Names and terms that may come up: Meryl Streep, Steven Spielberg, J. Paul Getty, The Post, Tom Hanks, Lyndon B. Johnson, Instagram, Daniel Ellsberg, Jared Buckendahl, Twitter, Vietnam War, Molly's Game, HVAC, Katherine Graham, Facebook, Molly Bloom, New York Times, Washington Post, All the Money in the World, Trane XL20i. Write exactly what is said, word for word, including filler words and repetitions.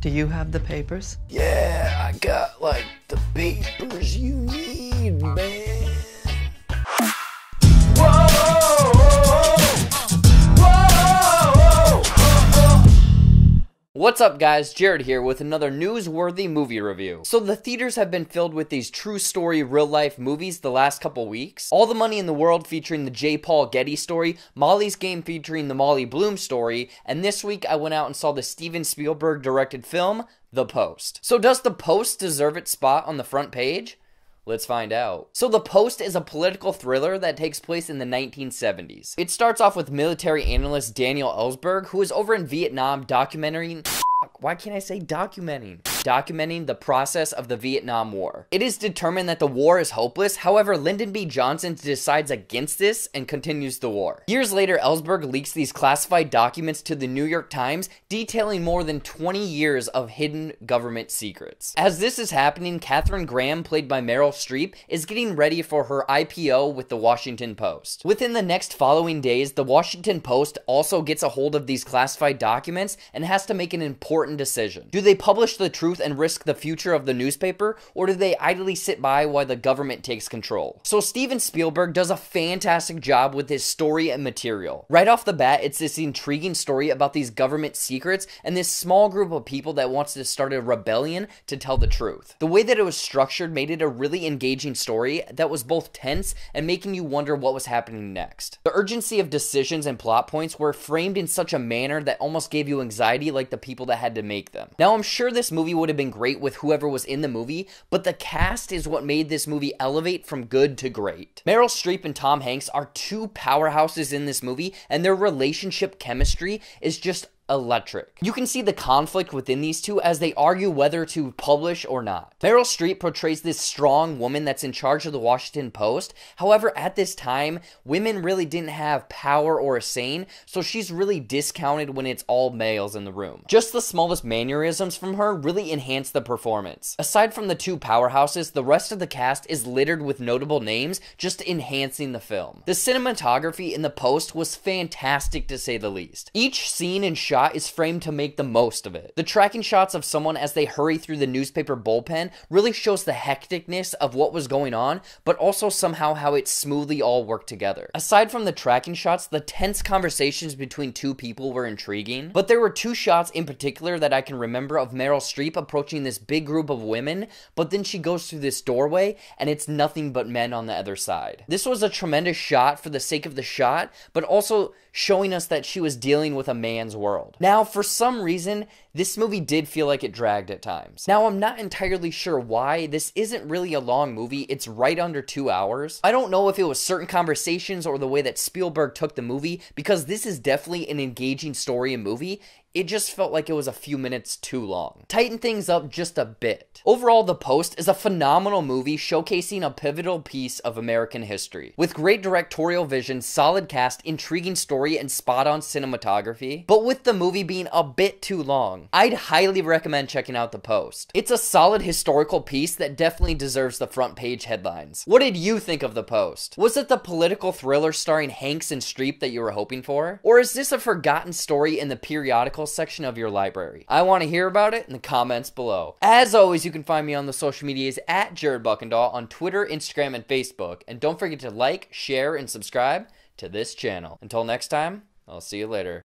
Do you have the papers? Yeah, I got, like, the papers you need, man. Whoa! Whoa! Whoa! What's up, guys? Jared here with another newsworthy movie review. So the theaters have been filled with these true story, real life movies the last couple weeks. All the Money in the World featuring the J. Paul Getty story, Molly's Game featuring the Molly Bloom story, and this week I went out and saw the Steven Spielberg directed film, The Post. So does The Post deserve its spot on the front page? Let's find out. So The Post is a political thriller that takes place in the nineteen seventies. It starts off with military analyst Daniel Ellsberg, who is over in Vietnam documenting, why can't I say documenting? Documenting the process of the Vietnam War. It is determined that the war is hopeless, however Lyndon B. Johnson decides against this and continues the war. Years later, Ellsberg leaks these classified documents to the New York Times, detailing more than twenty years of hidden government secrets. As this is happening, Katherine Graham, played by Meryl Streep, is getting ready for her I P O with the Washington Post. Within the next following days, the Washington Post also gets a hold of these classified documents and has to make an important decision. Do they publish the truth and risk the future of the newspaper, or do they idly sit by while the government takes control? So Steven Spielberg does a fantastic job with his story and material. Right off the bat, it's this intriguing story about these government secrets and this small group of people that wants to start a rebellion to tell the truth. The way that it was structured made it a really engaging story that was both tense and making you wonder what was happening next. The urgency of decisions and plot points were framed in such a manner that almost gave you anxiety, like the people that had to make them. Now, I'm sure this movie would have been great with whoever was in the movie, but the cast is what made this movie elevate from good to great. Meryl Streep and Tom Hanks are two powerhouses in this movie, and their relationship chemistry is just electric. You can see the conflict within these two as they argue whether to publish or not. Meryl Streep portrays this strong woman that's in charge of the Washington Post. However, at this time, women really didn't have power or a say, so she's really discounted when it's all males in the room. Just the smallest mannerisms from her really enhance the performance. Aside from the two powerhouses, the rest of the cast is littered with notable names, just enhancing the film. The cinematography in The Post was fantastic, to say the least. Each scene and shot is framed to make the most of it. The tracking shots of someone as they hurry through the newspaper bullpen really shows the hecticness of what was going on, but also somehow how it smoothly all worked together. Aside from the tracking shots, the tense conversations between two people were intriguing, but there were two shots in particular that I can remember of Meryl Streep approaching this big group of women, but then she goes through this doorway and it's nothing but men on the other side. This was a tremendous shot for the sake of the shot, but also showing us that she was dealing with a man's world. Now, for some reason, this movie did feel like it dragged at times. Now, I'm not entirely sure why. This isn't really a long movie. It's right under two hours. I don't know if it was certain conversations or the way that Spielberg took the movie, because this is definitely an engaging story and movie. It just felt like it was a few minutes too long. Tighten things up just a bit. Overall, The Post is a phenomenal movie showcasing a pivotal piece of American history. With great directorial vision, solid cast, intriguing story, and spot-on cinematography. But with the movie being a bit too long, I'd highly recommend checking out The Post. It's a solid historical piece that definitely deserves the front page headlines. What did you think of The Post? Was it the political thriller starring Hanks and Streep that you were hoping for? Or is this a forgotten story in the periodical section of your library? I want to hear about it in the comments below. As always, you can find me on the social medias at Jared Buckendahl on Twitter, Instagram, and Facebook. And don't forget to like, share, and subscribe to this channel. Until next time, I'll see you later.